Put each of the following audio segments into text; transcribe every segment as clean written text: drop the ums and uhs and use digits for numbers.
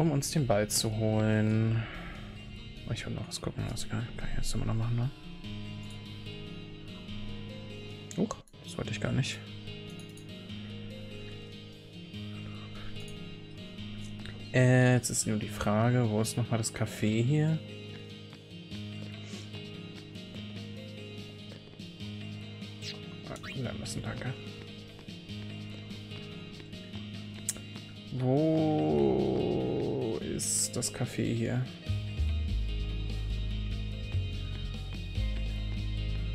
um uns den Ball zu holen. Ich will noch was gucken, was kann ich jetzt immer noch machen, ne? Oh, das wollte ich gar nicht. Jetzt ist nur die Frage, wo ist nochmal das Café hier? Bleiben müssen, danke. Wo ist das Café hier?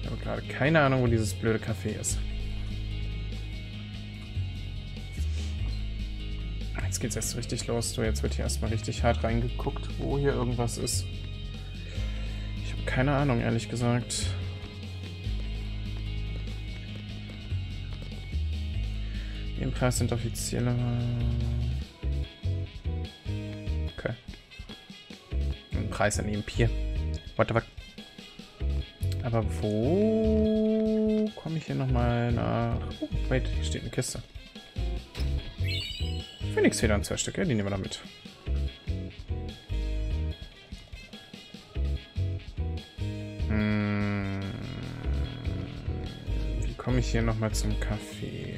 Ich habe gerade keine Ahnung, wo dieses blöde Café ist. Jetzt geht's erst richtig los. So, jetzt wird hier erstmal richtig hart reingeguckt, wo hier irgendwas ist. Ich habe keine Ahnung, ehrlich gesagt. Im Preis sind offizielle. Okay. Im Preis an dem Pier. What the fuck? Aber wo komme ich hier nochmal nach? Oh, wait, hier steht eine Kiste. Phoenixfedern, 2 Stück, ja, die nehmen wir noch mit. Wie komme ich hier nochmal zum Café?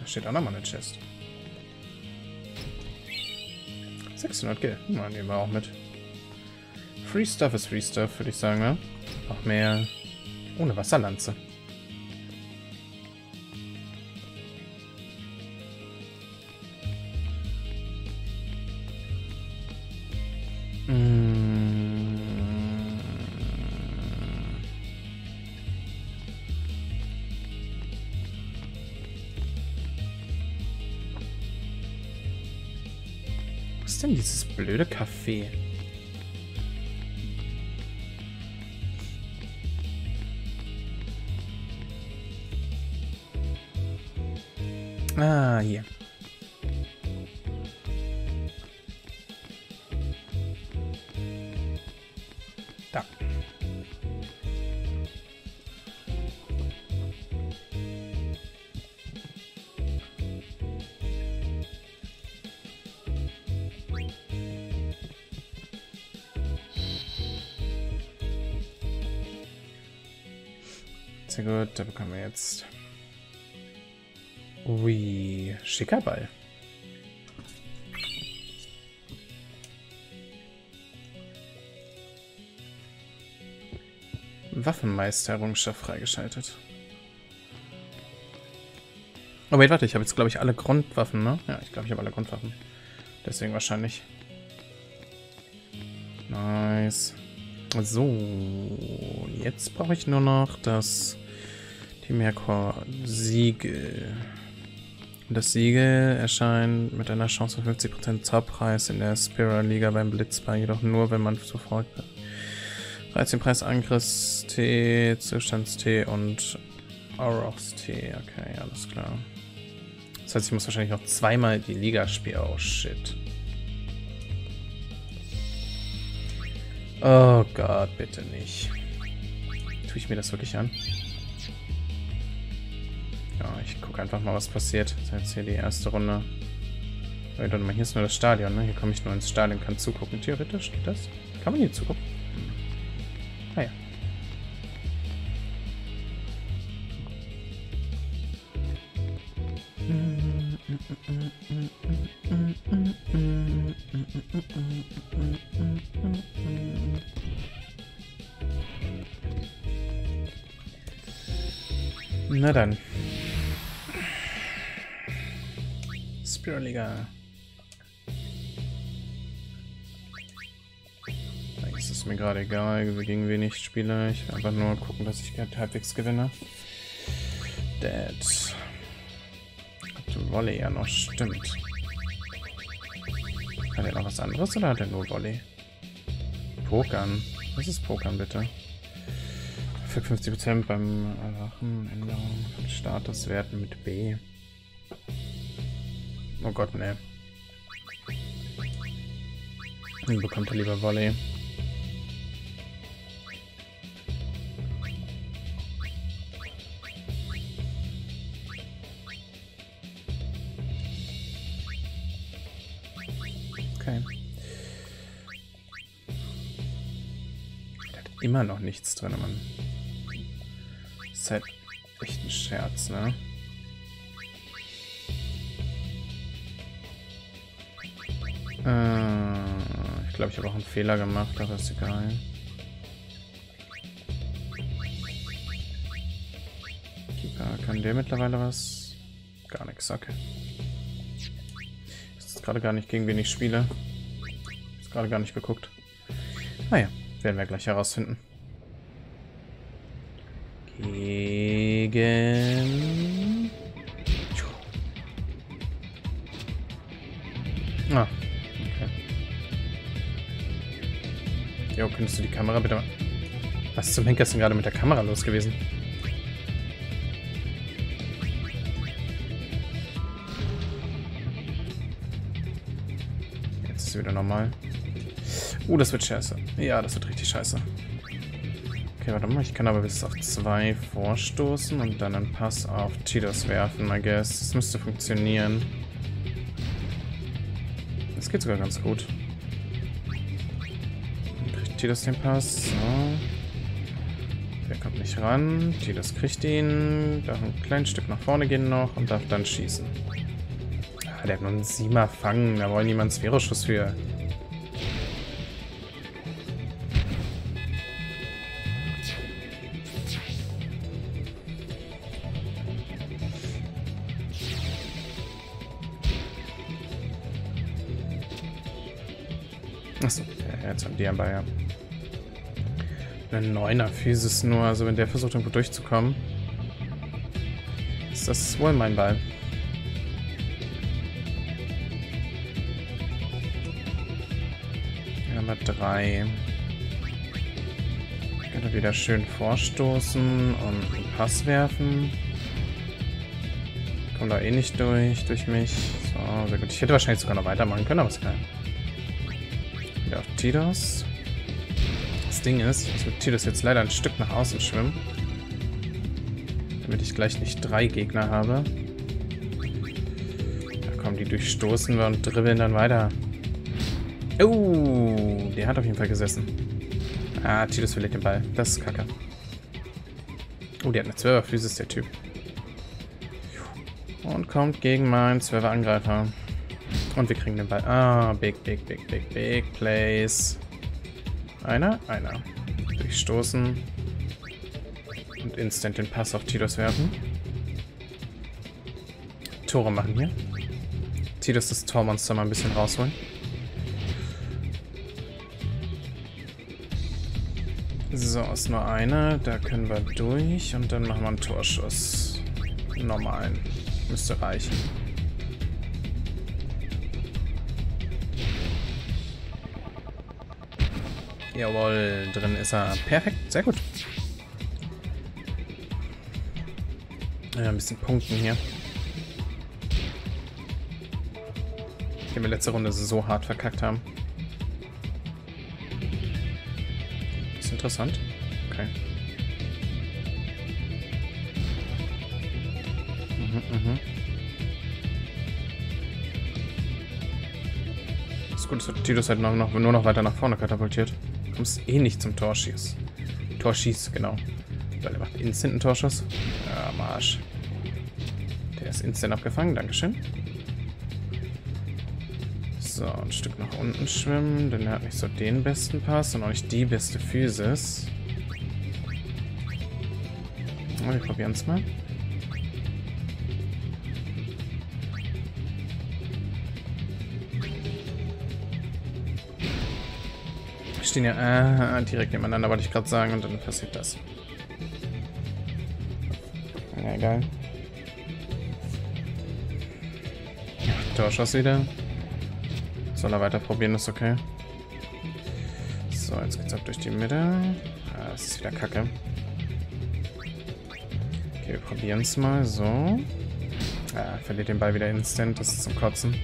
Da steht auch nochmal eine Chest. 600 Geld. Mal nehmen wir auch mit. Free Stuff ist Free Stuff, würde ich sagen, ne? Noch mehr. Ohne Wasserlanze. Was ist denn dieses blöde Café? Ah, hier. Da. Sehr gut, da bekommen wir jetzt... Ui, schicker Ball. Waffenmeisterungschaft freigeschaltet. Oh, wait, warte, ich habe jetzt, glaube ich, alle Grundwaffen, ne? Ja, ich glaube, ich habe alle Grundwaffen. Deswegen wahrscheinlich. Nice. So, jetzt brauche ich nur noch die Merkur-Siegel. Das Siegel erscheint mit einer Chance von 50% Zauberpreis in der Spira-Liga beim Blitzball, jedoch nur, wenn man sofort 13-Preis Angriffs-T, Zustands-T und Aurochs-T. Okay, alles klar. Das heißt, ich muss wahrscheinlich noch zweimal die Liga spielen. Oh, shit. Oh Gott, bitte nicht. Tue ich mir das wirklich an? Ich gucke einfach mal, was passiert. Das ist jetzt hier die erste Runde. Warte mal, hier ist nur das Stadion, ne? Hier komme ich nur ins Stadion, kann zugucken. Theoretisch geht das? Kann man hier zugucken? Ah ja. Na dann. Pyroliga. Eigentlich ist es mir gerade egal, gegen wen ich spiele. Ich will einfach nur gucken, dass ich halbwegs gewinne. Dead. Hat Volley ja noch, stimmt. Hat er noch was anderes oder hat er nur Volley? Pokern. Was ist Pokern bitte? Für 50% beim Erwachen, Änderung von Statuswerten mit B. Oh Gott, ne. Dann bekommt er lieber Volley. immer noch nichts drin, Mann. Das ist halt echt ein Scherz, ne? Ich glaube, ich habe auch einen Fehler gemacht, aber ist egal. Kann der mittlerweile was? Gar nichts, okay. Das ist gerade gar nicht, gegen wen ich spiele. Ist gerade gar nicht geguckt. Naja, werden wir gleich herausfinden. Gegen... Ah, okay. Jo, könntest du die Kamera bitte mal... Was zum Henker ist denn gerade mit der Kamera los gewesen? Wieder normal. Oh, das wird scheiße. Ja, das wird richtig scheiße. Okay, warte mal. Ich kann aber bis auf 2 vorstoßen und dann einen Pass auf Tidus werfen, I guess. Das müsste funktionieren. Das geht sogar ganz gut. Dann kriegt Tidus den Pass. So. Der kommt nicht ran. Tidus kriegt ihn. Darf ein kleines Stück nach vorne gehen noch und darf dann schießen. Der hat nur einen 7er fangen, da wollen niemand Sphäroschuss für. Achso, ja, jetzt haben die am Ball, ja. Ein 9er Physis nur, also wenn der versucht irgendwo durchzukommen, ist das wohl mein Ball. Nummer 3. Ich könnte wieder schön vorstoßen und einen Pass werfen. Kommt da eh nicht durch mich. So, sehr gut. Ich hätte wahrscheinlich sogar noch weitermachen können, aber ist geil. Wieder auf Tidus. Das Ding ist, ich muss mit Tidus jetzt leider ein Stück nach außen schwimmen. Damit ich gleich nicht 3 Gegner habe. Da kommen die, durchstoßen wir und dribbeln dann weiter. Oh, der hat auf jeden Fall gesessen. Ah, Tidus verliert den Ball. Das ist kacke. Oh, der hat eine 12er Physis, der Typ. Und kommt gegen meinen 12er Angreifer. Und wir kriegen den Ball. Ah, big plays. Einer. Durchstoßen. Und instant den Pass auf Tidus werfen. Tore machen hier. Tidus das Tormonster mal ein bisschen rausholen. So, ist nur eine, da können wir durch und dann machen wir einen Torschuss. Normalen. Müsste reichen. Jawohl, drin ist er. Perfekt, sehr gut. Ja, ein bisschen punkten hier. Den wir letzte Runde so hart verkackt haben. Interessant. Okay. Ist gut, dass Tidus halt nur noch weiter nach vorne katapultiert. Du kommst eh nicht zum Torschieß. Torschieß, genau. Weil er macht instant einen Torschuss. Ja, Marsch. Der ist instant abgefangen, dankeschön. So, ein Stück nach unten schwimmen, denn er hat nicht so den besten Pass und auch nicht die beste Physis. Oh, wir probieren es mal. Wir stehen ja direkt nebeneinander, wollte ich gerade sagen, und dann passiert das. Ja, egal. Torschuss wieder. Soll er weiter probieren, ist okay. So, jetzt geht's ab durch die Mitte. Ah, das ist wieder kacke. Okay, wir probieren es mal. So. Ah, verliert den Ball wieder instant. Das ist zum Kotzen.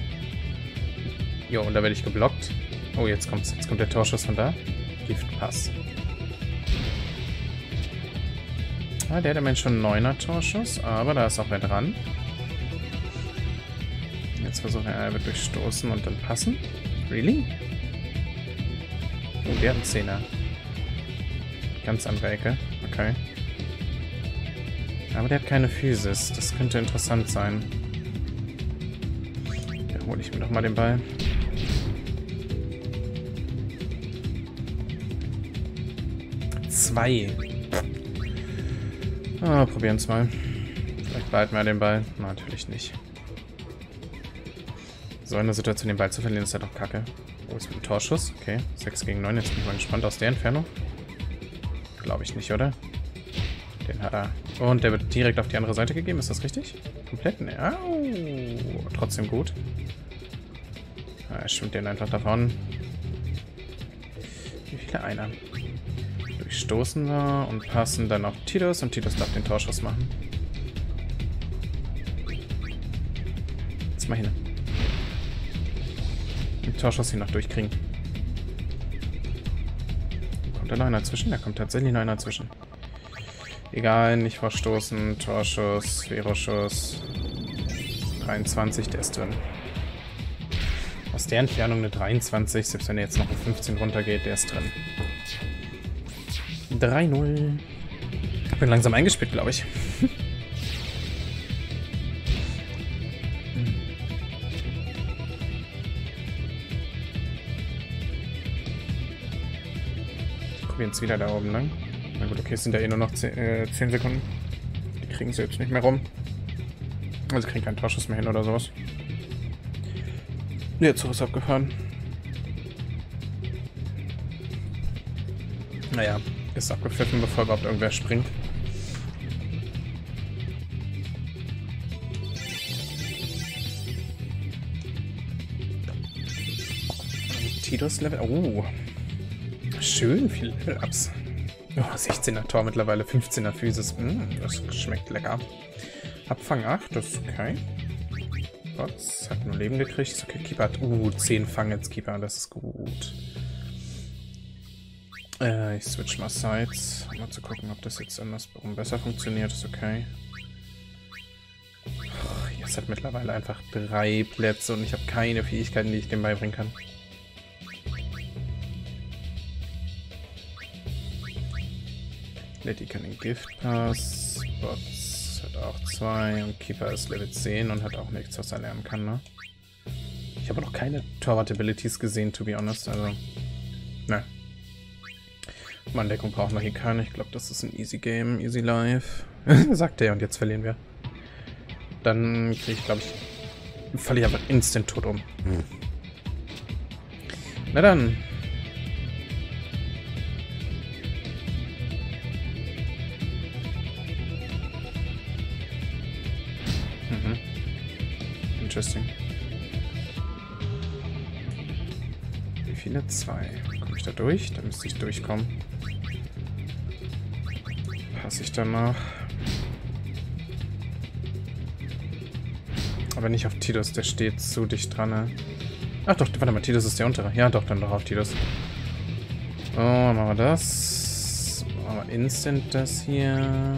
Jo, und da werde ich geblockt. Oh, jetzt kommt's. Jetzt kommt der Torschuss von da. Giftpass. Ah, der hat im Moment schon einen 9er Torschuss, aber da ist auch wer dran. Jetzt versuchen wir, er wird durchstoßen und dann passen. Really? Oh, der hat einen 10er. ganz andere Ecke. Okay. Aber der hat keine Physis. Das könnte interessant sein. Da hole ich mir doch mal den Ball. Zwei. Ah, probieren es mal. Vielleicht behalten wir den Ball. Na, natürlich nicht. So eine Situation, den Ball zu verlieren, ist ja doch kacke. Oh, ist mit dem Torschuss. Okay, 6 gegen 9. Jetzt bin ich mal gespannt aus der Entfernung. Glaube ich nicht, oder? Den hat er. Und der wird direkt auf die andere Seite gegeben. Ist das richtig? Komplett? Ne. Au. Trotzdem gut. Ja, er schwimmt den einfach davon. Wie viele einer? Durchstoßen wir und passen dann auf Tidus. Und Tidus darf den Torschuss machen. Jetzt mal hin. Den Torschuss hier noch durchkriegen. Kommt da noch einer zwischen? Da kommt tatsächlich noch einer zwischen. Egal, nicht verstoßen. Torschuss, Feroschuss. 23, der ist drin. Aus der Entfernung eine 23, selbst wenn er jetzt noch auf 15 runtergeht, der ist drin. 3-0. Ich bin langsam eingespielt, glaube ich. Ich probiere jetzt wieder da oben lang. Na gut, okay, es sind ja eh nur noch 10 Sekunden. Die kriegen sie jetzt nicht mehr rum. Also kriegen keinen Torschuss mehr hin oder sowas. Der Zug ist abgefahren. Naja, ist abgepfiffen, bevor überhaupt irgendwer springt. Tidus Level... Oh. Schön viele Level-Ups. Oh, 16er Tor mittlerweile, 15er Physis. Das schmeckt lecker. Abfang 8, das ist okay. Bots hat nur Leben gekriegt. Ist okay, Keeper hat... 10 Fang jetzt, Keeper. Das ist gut. Ich switch mal Sides, um mal zu gucken, ob das jetzt andersrum besser funktioniert. Ist okay. Jetzt hat mittlerweile einfach 3 Plätze und ich habe keine Fähigkeiten, die ich dem beibringen kann. Letty kann den Giftpass. Bots hat auch 2 und Keeper ist Level 10 und hat auch nichts, was er lernen kann, ne? Ich habe noch keine Torwart-Abilities gesehen, to be honest, also... Ne. Mann, Deckung brauchen wir hier keine. Ich glaube, das ist ein easy Game, easy Life. Sagt er und jetzt verlieren wir. Dann kriege ich, glaube ich, falle ich einfach instant tot um. Na dann. Interesting. Wie viele? 2. Komme ich da durch? Da müsste ich durchkommen. Passe ich danach. Aber nicht auf Tidus, der steht zu dicht dran. Ne? Ach doch, warte mal, Tidus ist der untere. Ja doch, dann doch auf Tidus. So, machen wir das. Machen wir instant das hier.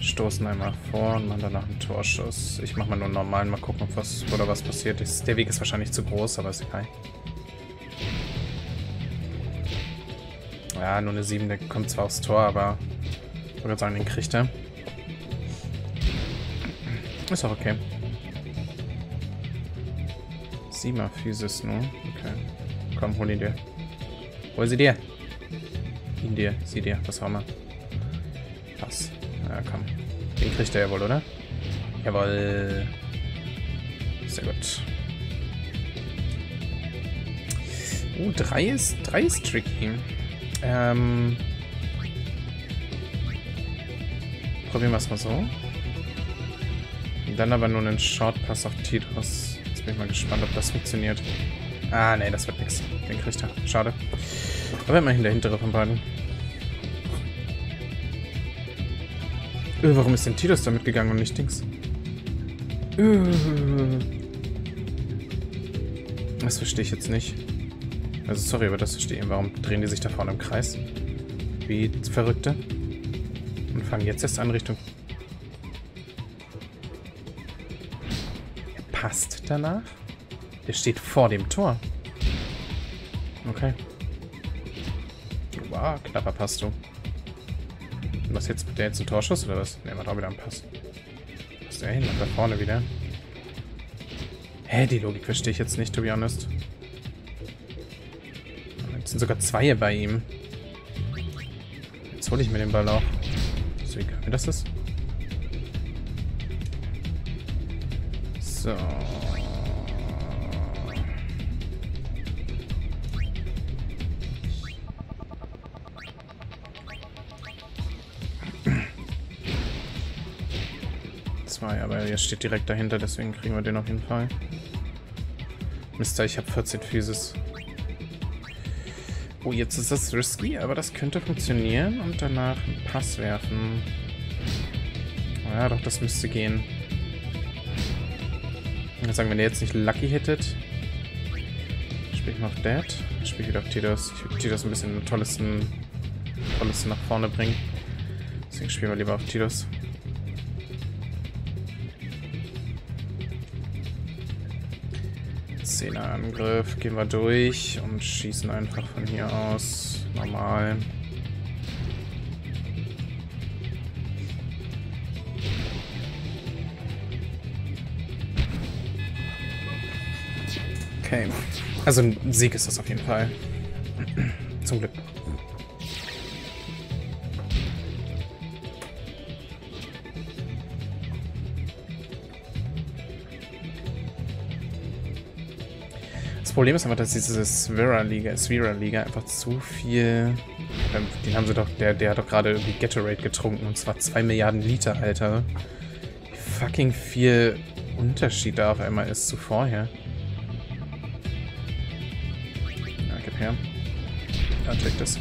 Stoßen einmal vor und machen danach einen Torschuss. Ich mache mal nur einen normalen, mal gucken, ob was oder was passiert ist. Der Weg ist wahrscheinlich zu groß, aber ist egal. Ja, nur eine 7, der kommt zwar aufs Tor, aber... Ich würde sagen, den kriegt er. Ist auch okay. 7er Physis nur. Okay. Komm, hol ihn dir. Hol sie dir. Ihn dir, sie dir, was auch immer. Pass. Ja, komm. Den kriegt er ja wohl, oder? Jawohl. Sehr gut. 3 ist tricky. Probieren wir es mal so. Und dann aber nur einen Shortpass auf Tidus. Jetzt bin ich mal gespannt, ob das funktioniert. Ah, nee, das wird nichts. Den kriegt er. Schade. Aber immerhin der hintere von beiden. Warum ist denn Tidus da mitgegangen und nicht Dings? Das verstehe ich jetzt nicht. Also sorry, aber das verstehe ich. Warum drehen die sich da vorne im Kreis? Wie Verrückte. Und fangen jetzt erst an Richtung... Er passt danach. Der steht vor dem Tor. Okay. Wow, knapper Pass, du. Was jetzt? Der jetzt ein Torschuss oder was? Ne, macht auch wieder einen Pass. Was ist der hin? Da vorne wieder. Hä, die Logik verstehe ich jetzt nicht, to be honest. Jetzt sind sogar zwei bei ihm. Jetzt hole ich mir den Ball auch. So, egal, wie das ist. So. Zwei, aber jetzt steht direkt dahinter, deswegen kriegen wir den auf jeden Fall. Mister, ich habe 14 Physis. Oh, jetzt ist das risky, aber das könnte funktionieren und danach einen Pass werfen. Ja, doch, das müsste gehen. Ich würde sagen, wenn ihr jetzt nicht lucky hittet, spiele ich mal auf Dad. Dann spiele ich wieder auf Tidus. Ich würde Tidus ein bisschen den tollesten nach vorne bringen. Deswegen spielen wir lieber auf Tidus. Angriff, gehen wir durch und schießen einfach von hier aus normal. Okay, also ein Sieg ist das auf jeden Fall. Zum Glück. Das Problem ist einfach, dass diese Spira-Liga einfach zu viel. Den haben sie doch, der hat doch gerade irgendwie Gatorade getrunken und zwar 2 Milliarden Liter, Alter. Wie fucking viel Unterschied da auf einmal ist zu vorher. Ja, gib her. Da checkt das.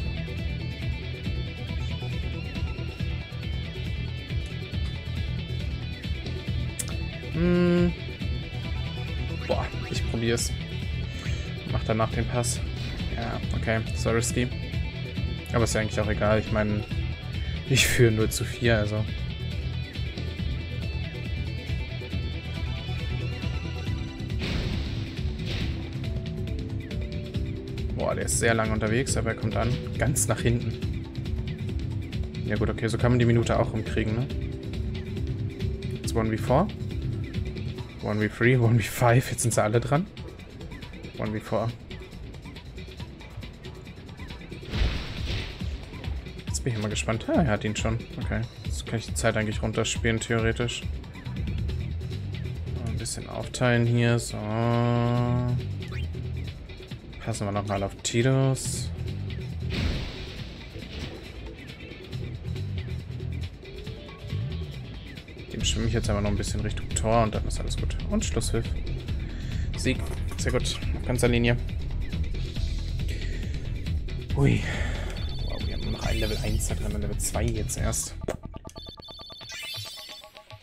Boah, ich probiere es. Macht danach den Pass. Ja, okay, so risky. Aber ist ja eigentlich auch egal. Ich meine, ich führe 0:4, also. Boah, der ist sehr lange unterwegs, aber er kommt an. Ganz nach hinten. Ja gut, okay, so kann man die Minute auch rumkriegen, ne? Jetzt 1v4. 1v3, 1v5, jetzt sind sie alle dran. 1v4. Jetzt bin ich mal gespannt. Ah, er hat ihn schon. Okay. Jetzt kann ich die Zeit eigentlich runterspielen, theoretisch. Ein bisschen aufteilen hier. So. Passen wir nochmal auf Tidus. Dem schwimme ich jetzt aber noch ein bisschen Richtung Tor und dann ist alles gut. Und Schlusspfiff. Sieg. Sehr gut, auf ganzer Linie. Ui. Wow, wir haben noch ein Level 1, da haben wir Level 2 jetzt erst.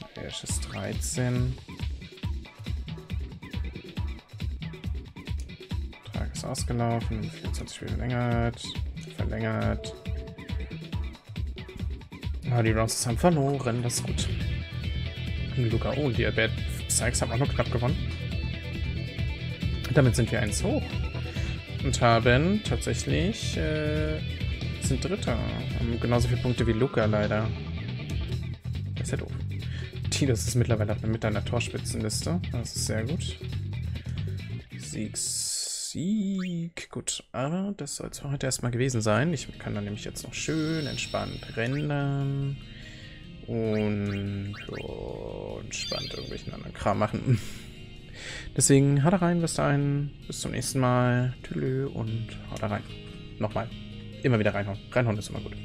Okay, das ist 13. Tag ist ausgelaufen, 24 Spiele verlängert. Ah, die Rounds haben verloren, das ist gut. Und Luca, oh, die Bad Sykes haben auch noch knapp gewonnen. Damit sind wir 1 hoch und haben tatsächlich sind Dritter. Haben genauso viele Punkte wie Luca leider. Das ist ja doof. Tidus ist mittlerweile mit einer Torspitzenliste. Das ist sehr gut. Sieg. Gut, aber das soll es für heute erstmal gewesen sein. Ich kann dann nämlich jetzt noch schön entspannt rendern und entspannt irgendwelchen anderen Kram machen. Deswegen haut rein, bis dahin, bis zum nächsten Mal, tüdelü und haut rein. Nochmal, immer wieder reinhauen, reinhauen ist immer gut.